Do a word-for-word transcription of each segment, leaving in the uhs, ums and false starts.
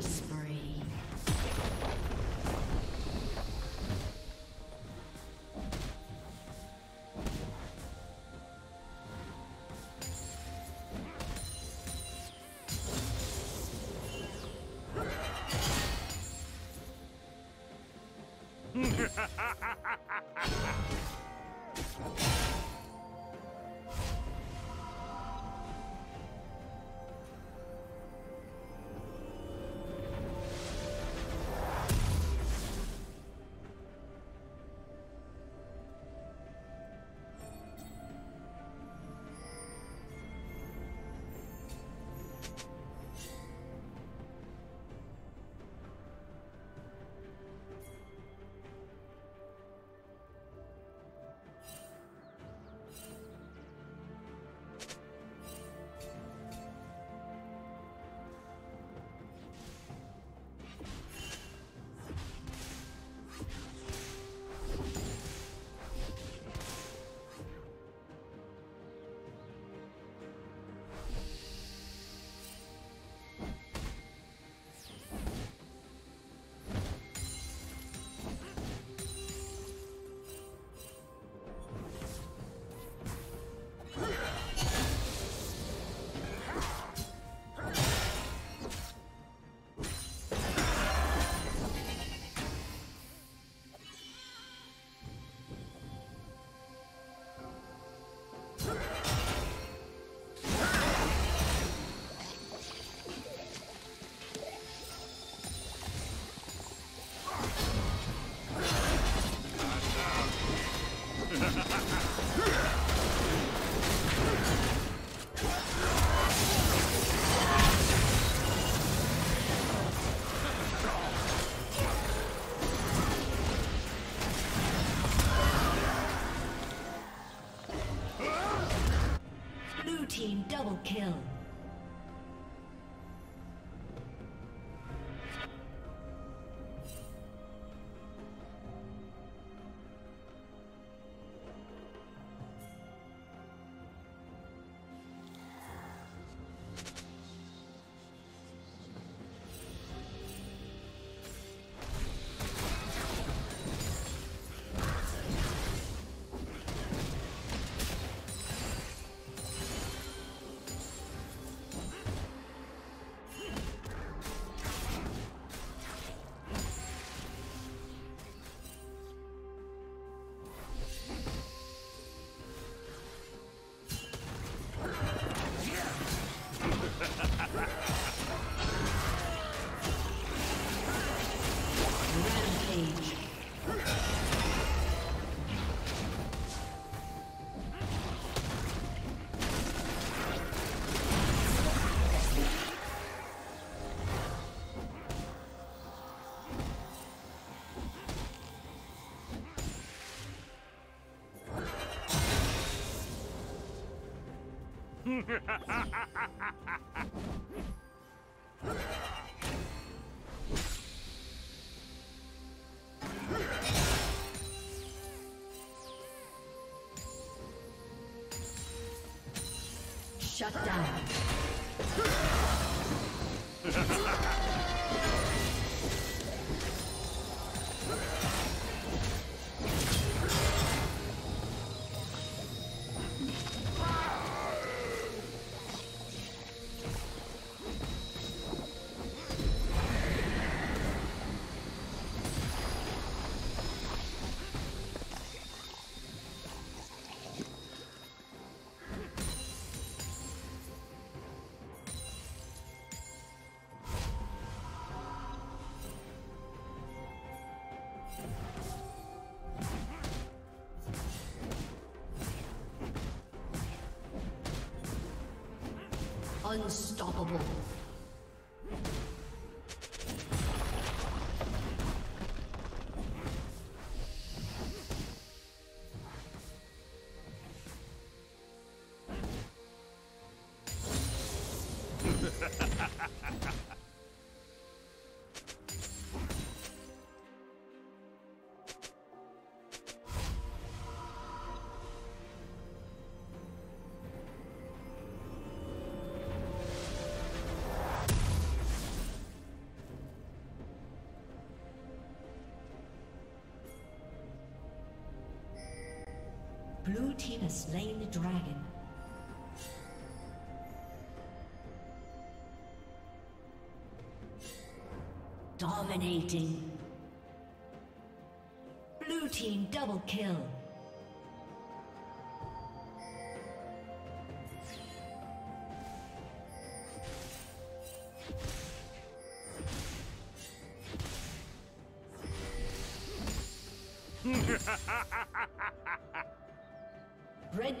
Spree. Shut down. Unstoppable. Blue team has slain the dragon. Dominating. Blue team double kill. Red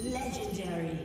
Legendary.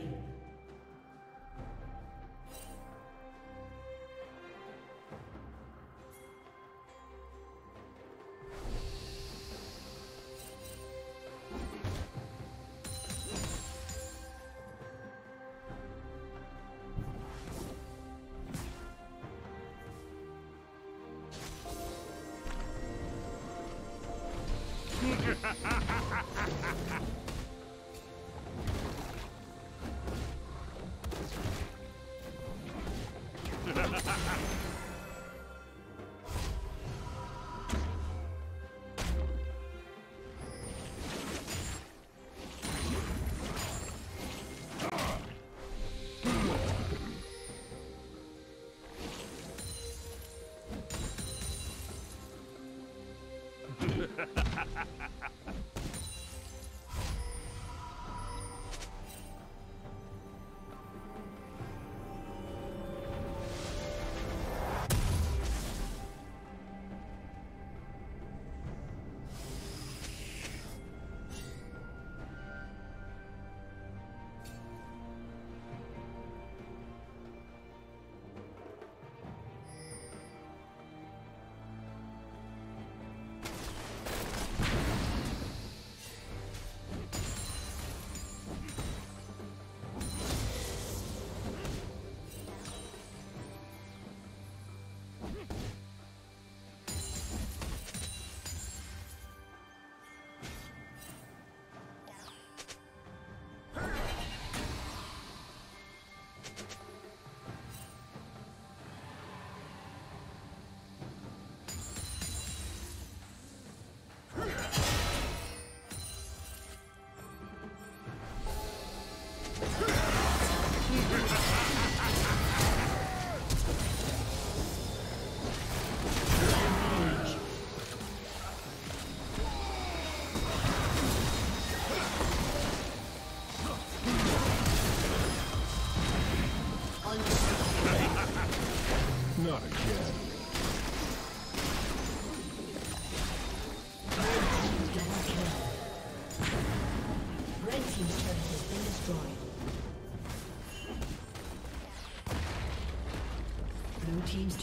Team's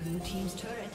Red team's turret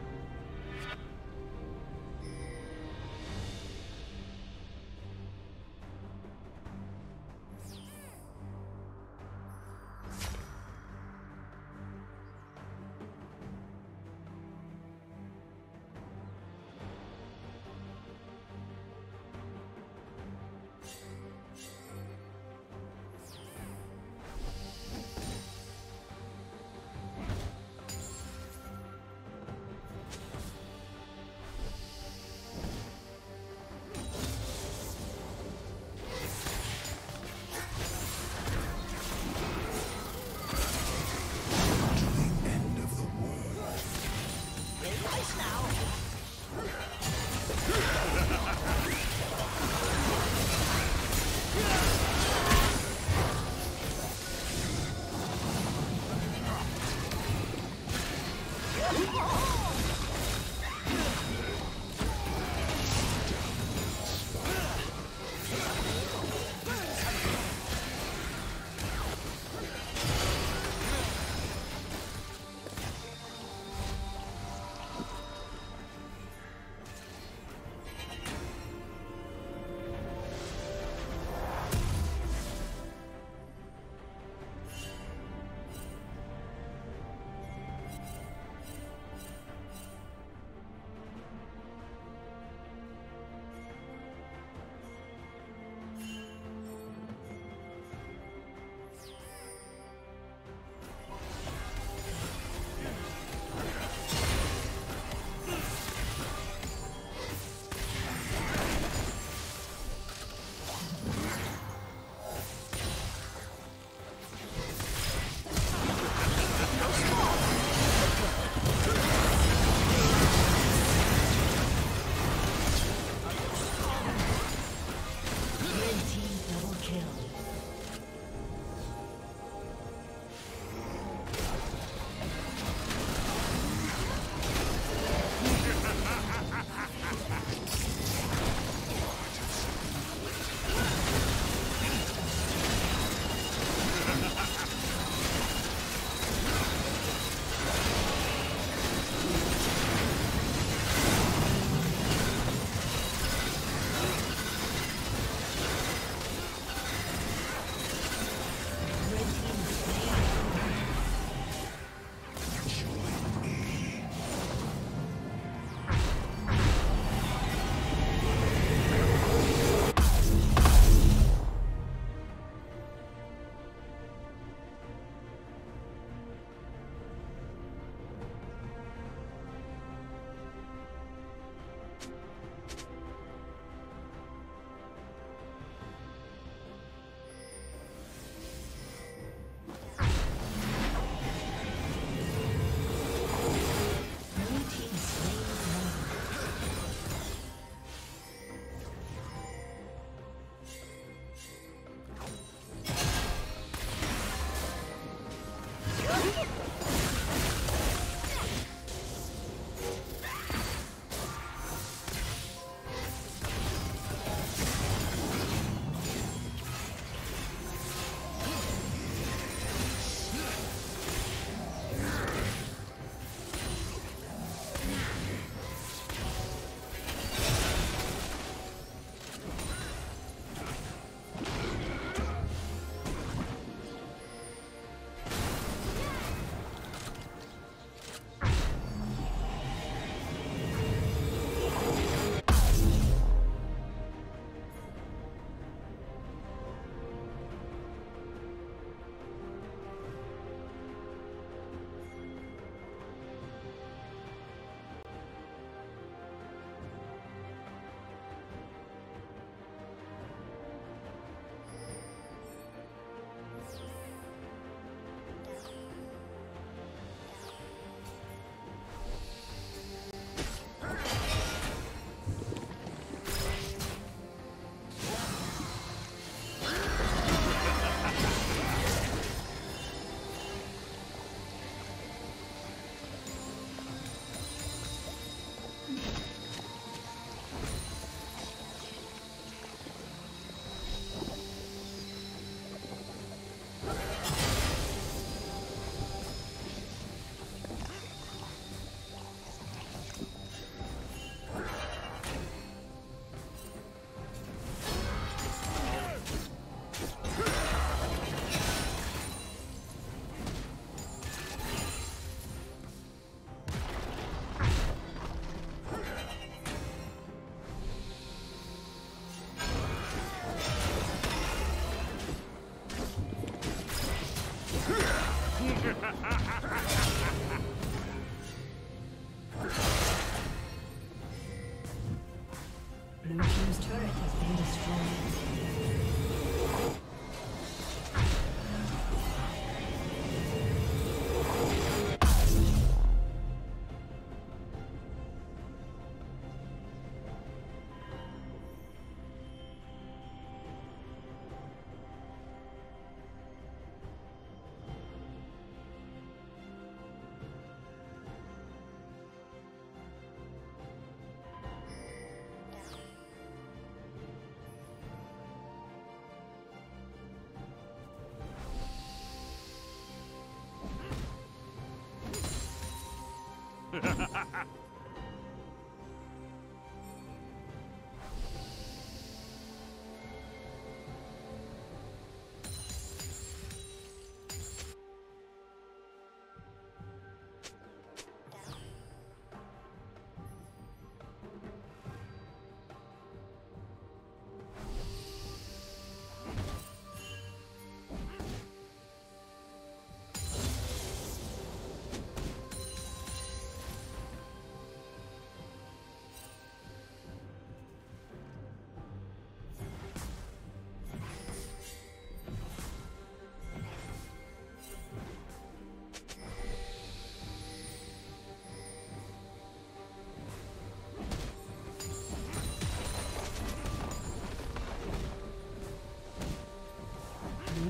Blue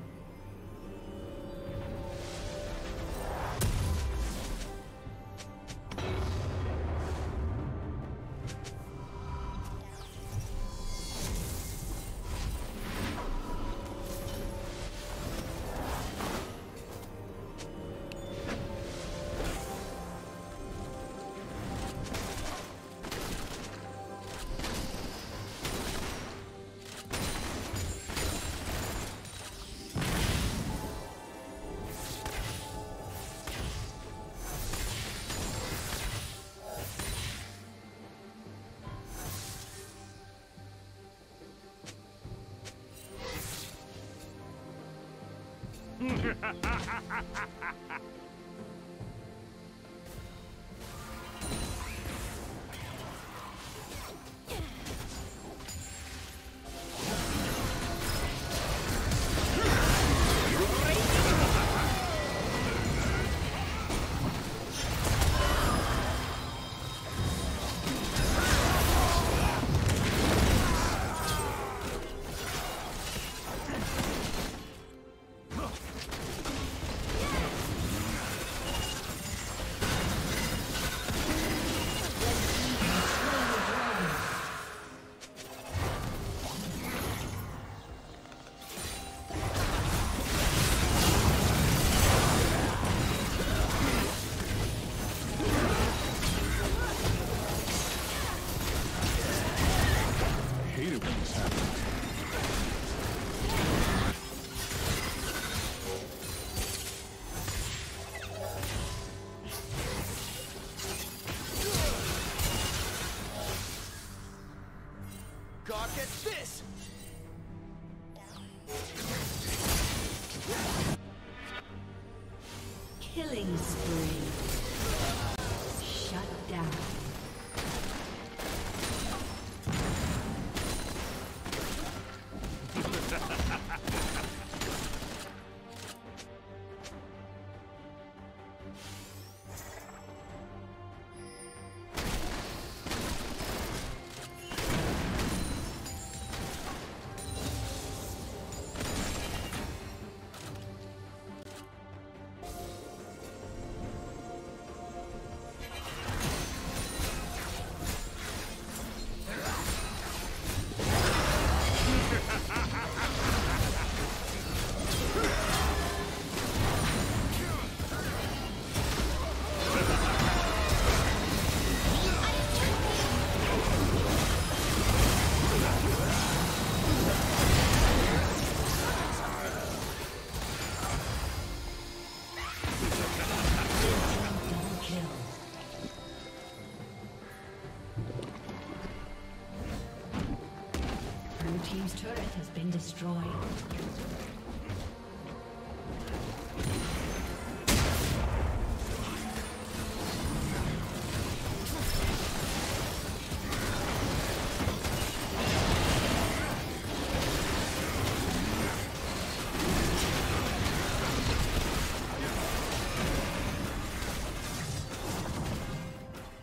Ha ha ha ha ha ha! Killing spree. Shut down.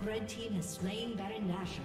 Red team has slain Baron Nashor.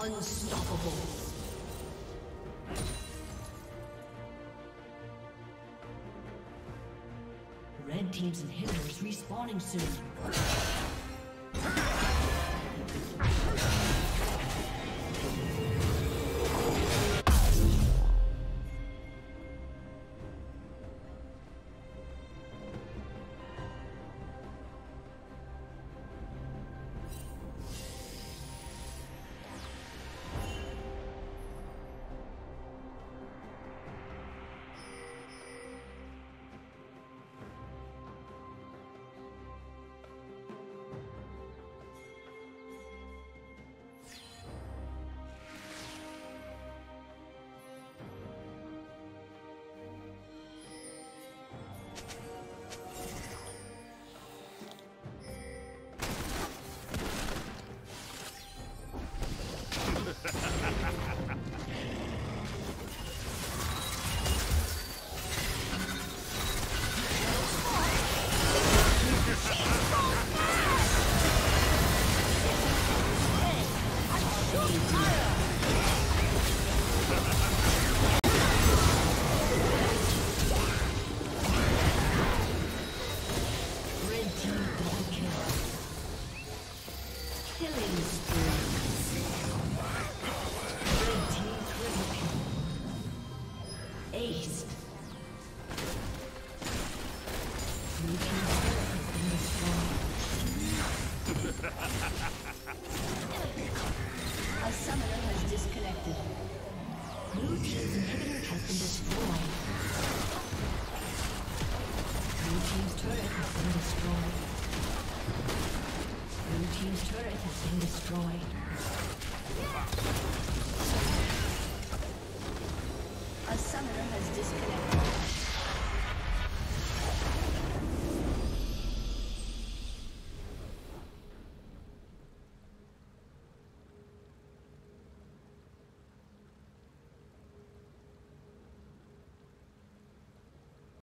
Unstoppable. Red team's inhibitors respawning soon. Blue team's turret has been destroyed.